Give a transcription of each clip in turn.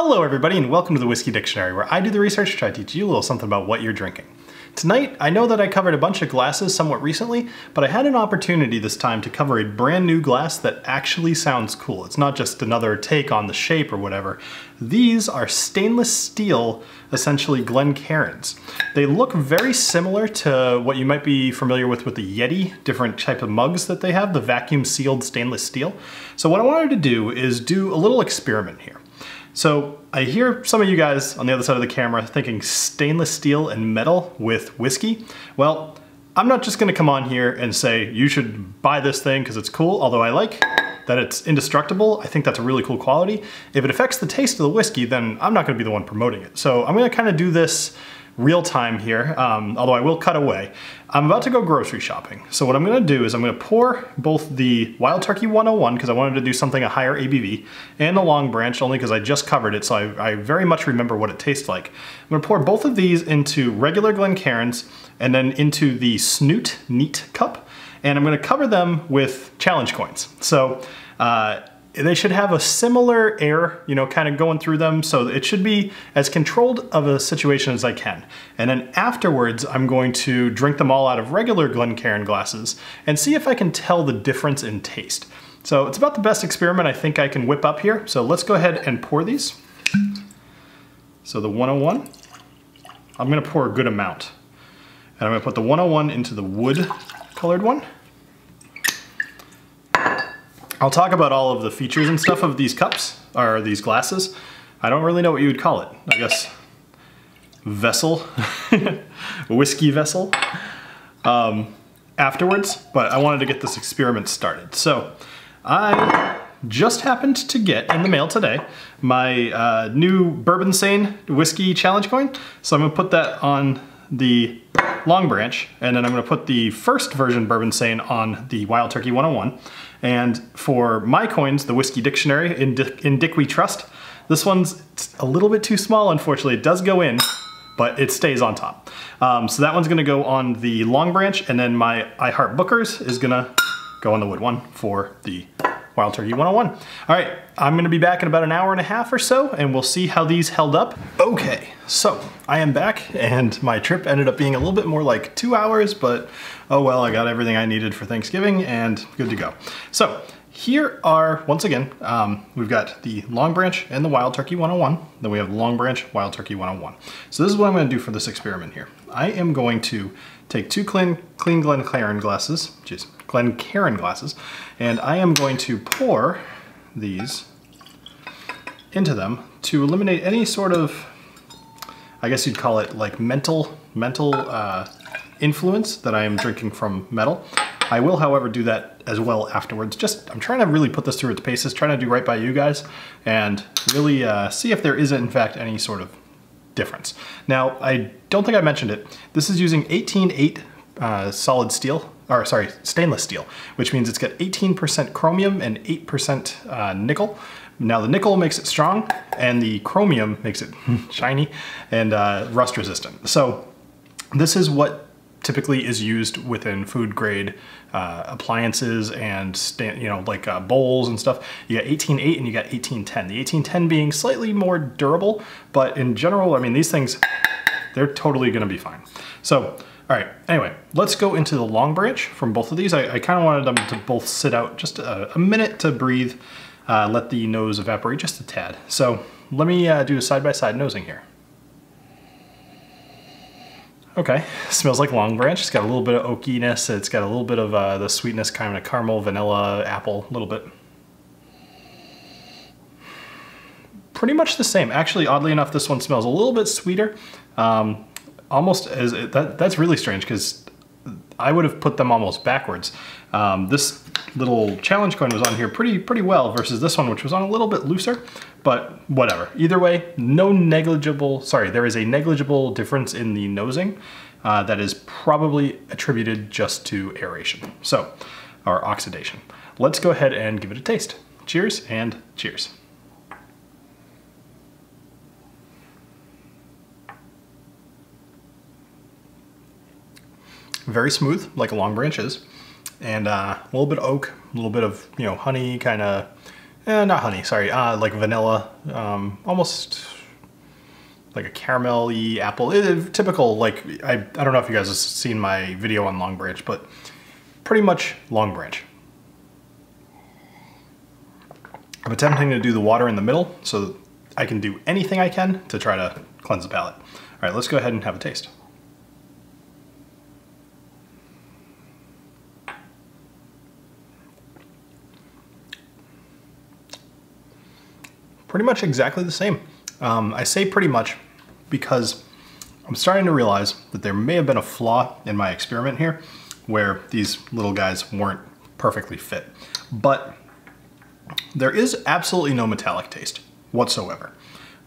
Hello everybody and welcome to the Whiskey Dictionary, where I do the research to try to teach you a little something about what you're drinking. Tonight, I know that I covered a bunch of glasses somewhat recently, but I had an opportunity this time to cover a brand new glass that actually sounds cool. It's not just another take on the shape or whatever. These are stainless steel, essentially Glencairns. They look very similar to what you might be familiar with the Yeti, different type of mugs that they have, the vacuum sealed stainless steel. So what I wanted to do is do a little experiment here. So I hear some of you guys on the other side of the camera thinking stainless steel and metal with whiskey. Well, I'm not just gonna come on here and say you should buy this thing because it's cool, although I like that it's indestructible. I think that's a really cool quality. If it affects the taste of the whiskey, then I'm not gonna be the one promoting it. So I'm gonna kind of do this real time here, although I will cut away. I'm about to go grocery shopping. So what I'm gonna do is I'm gonna pour both the Wild Turkey 101, because I wanted to do something a higher ABV, and the Long Branch, only because I just covered it, so I very much remember what it tastes like. I'm gonna pour both of these into regular Glencairns, and then into the Snüte Neat Cup, and I'm gonna cover them with challenge coins. So they should have a similar air, you know, kind of going through them. So it should be as controlled of a situation as I can. And then afterwards, I'm going to drink them all out of regular Glencairn glasses and see if I can tell the difference in taste. So it's about the best experiment I think I can whip up here. So let's go ahead and pour these. So the 101, I'm gonna pour a good amount. And I'm gonna put the 101 into the wood colored one. I'll talk about all of the features and stuff of these cups, or these glasses. I don't really know what you would call it. I guess vessel, whiskey vessel, afterwards, but I wanted to get this experiment started. So I just happened to get in the mail today my new Bourbon Sane whiskey challenge coin. So I'm gonna put that on the Long Branch, and then I'm gonna put the first version Bourbon Sane on the Wild Turkey 101. And for my coins, the Whiskey Dictionary, in Dick We Trust, this one's a little bit too small, unfortunately. It does go in, but it stays on top. So that one's gonna go on the Long Branch, and then my I Heart Bookers is gonna go on the wood one for the Wild Turkey 101. All right, I'm gonna be back in about an hour and a half or so, and we'll see how these held up. Okay, so I am back, and my trip ended up being a little bit more like 2 hours, but oh well, I got everything I needed for Thanksgiving and good to go. So here are, once again, we've got the Long Branch and the Wild Turkey 101. Then we have Long Branch, Wild Turkey 101. So this is what I'm gonna do for this experiment here. I am going to take two clean Glencairn glasses, and I am going to pour these into them to eliminate any sort of, I guess you'd call it like mental influence that I am drinking from metal. I will, however, do that as well afterwards. Just, I'm trying to really put this through its paces, trying to do right by you guys, and really see if there is, in fact, any sort of difference. Now, I don't think I mentioned it. This is using 18/8 stainless steel, which means it's got 18% chromium and 8% nickel. Now the nickel makes it strong and the chromium makes it shiny and rust resistant. So this is what typically is used within food grade appliances and bowls and stuff. You got 18/8 and you got 18/10. The 18/10 being slightly more durable, but in general, I mean, these things, they're totally gonna be fine. So, all right, anyway, let's go into the Long Branch from both of these. I kind of wanted them to both sit out just a minute to breathe, let the nose evaporate just a tad. So let me do a side-by-side nosing here. Okay, smells like Long Branch. It's got a little bit of oakiness. It's got a little bit of the sweetness, kind of caramel, vanilla, apple, a little bit. Pretty much the same. Actually, oddly enough, this one smells a little bit sweeter. Almost as, that's really strange because I would have put them almost backwards. This little challenge coin was on here pretty well versus this one, which was on a little bit looser, but whatever. Either way, there is a negligible difference in the nosing that is probably attributed just to aeration, so, or oxidation. Let's go ahead and give it a taste. Cheers and cheers. Very smooth, like a Long Branch is, and a little bit of oak, a little bit of honey, kind of Not honey, sorry, like vanilla, almost like a caramel-y apple. Typical, like, I don't know if you guys have seen my video on Long Branch, but pretty much Long Branch. I'm attempting to do the water in the middle so that I can do anything I can to try to cleanse the palate. All right, let's go ahead and have a taste. Pretty much exactly the same. I say pretty much because I'm starting to realize that there may have been a flaw in my experiment here where these little guys weren't perfectly fit. But there is absolutely no metallic taste whatsoever.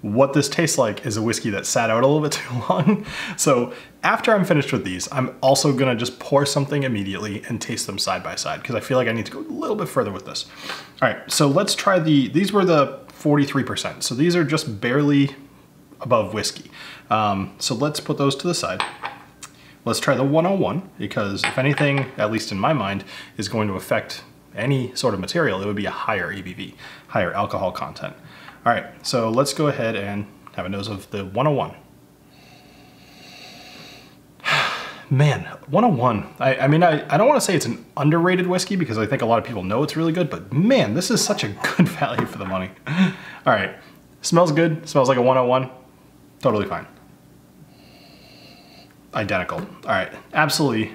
What this tastes like is a whiskey that sat out a little bit too long. So after I'm finished with these, I'm also gonna just pour something immediately and taste them side by side because I feel like I need to go a little bit further with this. All right, so let's try these were the 43%. So these are just barely above whiskey. So let's put those to the side. Let's try the 101 because if anything, at least in my mind, is going to affect any sort of material, it would be a higher ABV, higher alcohol content. All right, so let's go ahead and have a nose of the 101. Man, 101, I mean, I don't wanna say it's an underrated whiskey because I think a lot of people know it's really good, but man, this is such a good value for the money. All right, smells good, smells like a 101, totally fine. Identical, all right, absolutely,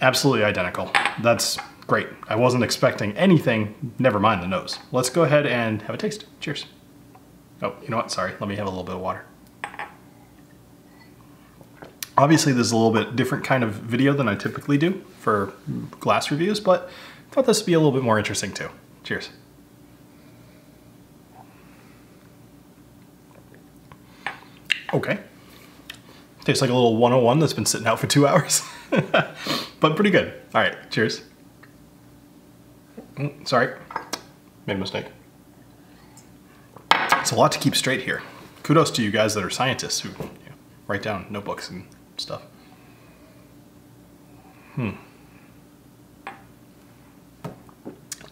absolutely identical. That's great. I wasn't expecting anything, never mind the nose. Let's go ahead and have a taste. Cheers. Oh, you know what? Sorry. Let me have a little bit of water. Obviously, this is a little bit different kind of video than I typically do for glass reviews, but I thought this would be a little bit more interesting too. Cheers. Okay. Tastes like a little 101 that's been sitting out for 2 hours, but pretty good. All right. Cheers. Sorry, made a mistake. It's a lot to keep straight here. Kudos to you guys that are scientists who write down notebooks and stuff.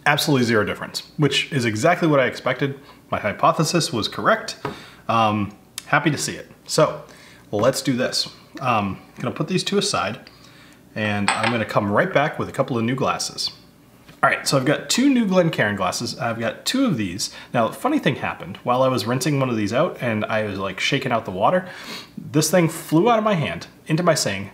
Absolutely zero difference, which is exactly what I expected. My hypothesis was correct. Happy to see it. So let's do this. I'm gonna put these two aside and I'm gonna come right back with a couple of new glasses. All right, so I've got two new Glencairn glasses. I've got two of these. Now, funny thing happened. While I was rinsing one of these out and I was like shaking out the water, this thing flew out of my hand into my sink,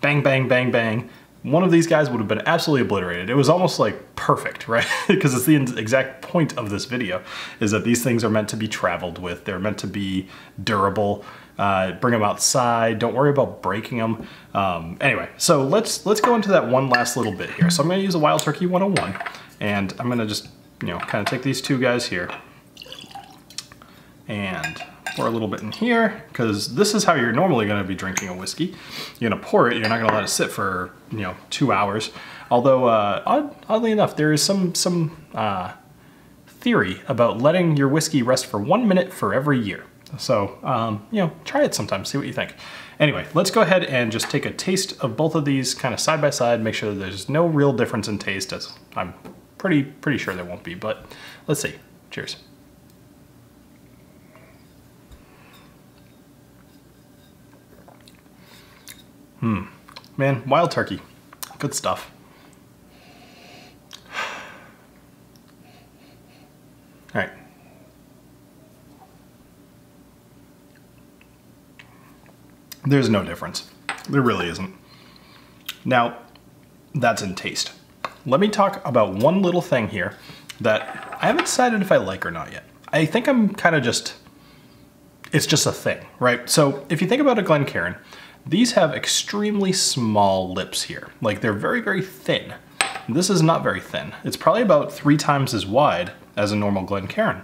bang, bang, bang, bang. One of these guys would have been absolutely obliterated. It was almost like perfect, right? Because it's the exact point of this video is that these things are meant to be traveled with. They're meant to be durable. Bring them outside. Don't worry about breaking them. Anyway, so let's go into that one last little bit here. So I'm gonna use a Wild Turkey 101 and I'm gonna just, kind of take these two guys here and pour a little bit in here because this is how you're normally gonna be drinking a whiskey. You're gonna pour it, you're not gonna let it sit for, 2 hours. Although, oddly enough, there is some theory about letting your whiskey rest for 1 minute for every year. So, try it sometime, see what you think. Anyway, let's go ahead and just take a taste of both of these kind of side by side, make sure that there's no real difference in taste, as I'm pretty sure there won't be, but let's see. Cheers. Man, Wild Turkey, good stuff. All right. There's no difference. There really isn't. Now, that's in taste. Let me talk about one little thing here that I haven't decided if I like or not yet. I think I'm kind of just, it's just a thing, right? So if you think about a Glencairn, these have extremely small lips here. Like they're very, very thin. This is not very thin. It's probably about 3 times as wide as a normal Glencairn.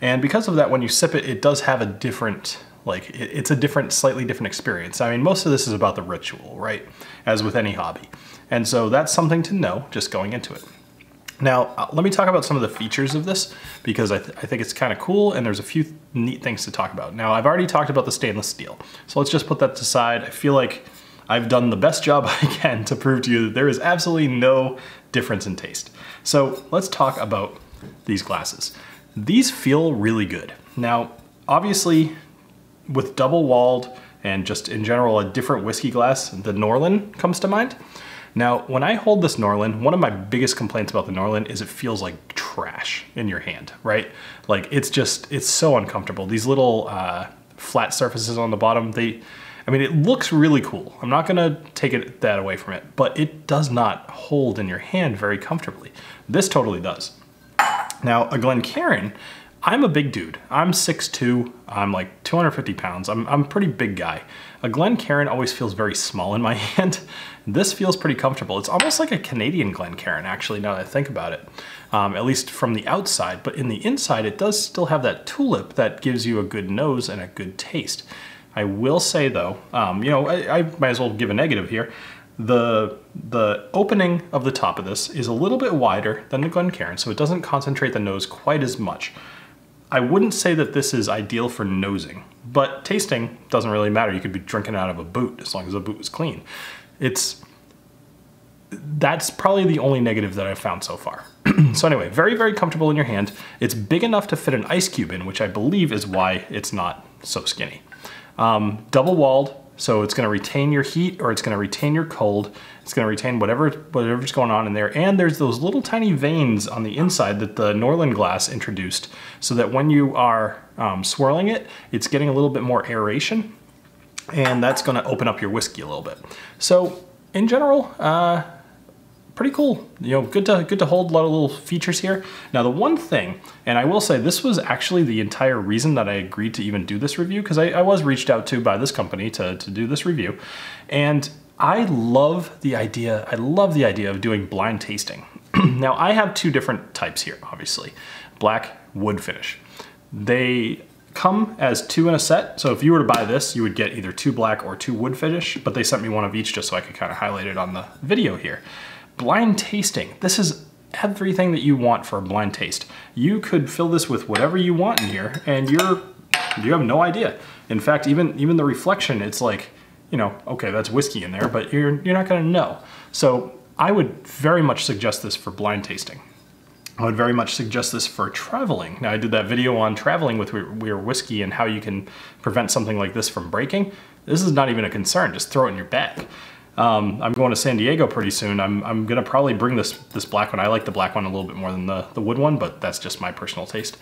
And because of that, when you sip it, it does have a different, like it's a different, slightly different experience. I mean, most of this is about the ritual, right? As with any hobby. And so that's something to know just going into it. Now, let me talk about some of the features of this because I think it's kind of cool and there's a few neat things to talk about. Now, I've already talked about the stainless steel. So let's just put that aside. I feel like I've done the best job I can to prove to you that there is absolutely no difference in taste. So let's talk about these glasses. These feel really good. Now, obviously with double-walled and just in general a different whiskey glass, the Norlan comes to mind. Now, when I hold this Norlan, one of my biggest complaints about the Norlan is it feels like trash in your hand, right? Like it's so uncomfortable. These little flat surfaces on the bottom, it looks really cool. I'm not gonna take it that away from it, but it does not hold in your hand very comfortably. This totally does. Now, a Glencairn, I'm a big dude. I'm 6'2", I'm like 250 pounds. I'm a pretty big guy. A Glencairn always feels very small in my hand. This feels pretty comfortable. It's almost like a Canadian Glencairn, actually, now that I think about it, at least from the outside. But in the inside, it does still have that tulip that gives you a good nose and a good taste. I will say, though, I might as well give a negative here. The opening of the top of this is a little bit wider than the Glencairn, so it doesn't concentrate the nose quite as much. I wouldn't say that this is ideal for nosing, but tasting doesn't really matter. You could be drinking out of a boot as long as the boot was clean. That's probably the only negative that I've found so far. So anyway, very, very comfortable in your hand. It's big enough to fit an ice cube in, which I believe is why it's not so skinny. Double-walled, so it's gonna retain your heat or it's gonna retain your cold. It's gonna retain whatever's going on in there. And there's those little tiny veins on the inside that the Norlan glass introduced so that when you are swirling it, it's getting a little bit more aeration and that's gonna open up your whiskey a little bit. So in general, pretty cool. Good to hold a lot of little features here. Now the one thing, and I will say this was actually the entire reason that I agreed to even do this review, because I was reached out to by this company to do this review. And I love the idea of doing blind tasting. Now I have two different types here, obviously. Black wood finish. They come as two in a set. So if you were to buy this, you would get either two black or two wood finish, but they sent me one of each just so I could kind of highlight it on the video here. Blind tasting. This is everything that you want for a blind taste. You could fill this with whatever you want in here and you have no idea. In fact, even the reflection, it's like, okay, that's whiskey in there, but you're not gonna know. So I would very much suggest this for blind tasting. I would very much suggest this for traveling. Now I did that video on traveling with weird whiskey and how you can prevent something like this from breaking. This is not even a concern, just throw it in your bag. I'm going to San Diego pretty soon. I'm gonna probably bring this black one. I like the black one a little bit more than the wood one, but that's just my personal taste.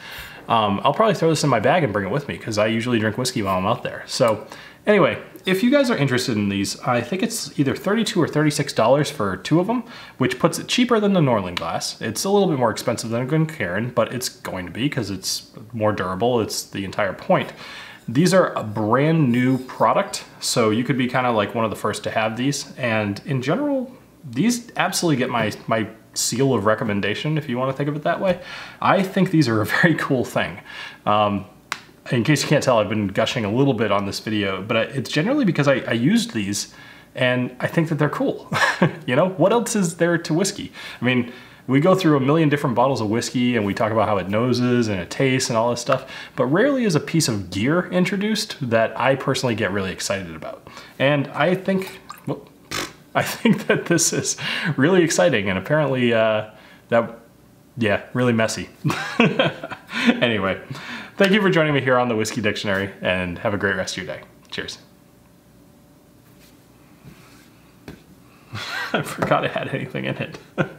I'll probably throw this in my bag and bring it with me because I usually drink whiskey while I'm out there. So anyway, if you guys are interested in these, I think it's either $32 or $36 for two of them, which puts it cheaper than the Norlan glass. It's a little bit more expensive than a Glencairn, but it's going to be because it's more durable. It's the entire point. These are a brand new product, so you could be kind of like one of the first to have these. And in general, these absolutely get my seal of recommendation, if you want to think of it that way. I think these are a very cool thing. In case you can't tell, I've been gushing a little bit on this video, but it's generally because I used these and I think that they're cool. What else is there to whiskey? We go through a million different bottles of whiskey and we talk about how it noses and it tastes and all this stuff, but rarely is a piece of gear introduced that I personally get really excited about. And I think that this is really exciting and apparently really messy. Anyway, thank you for joining me here on the Whiskey Dictionary and have a great rest of your day. Cheers. I forgot it had anything in it.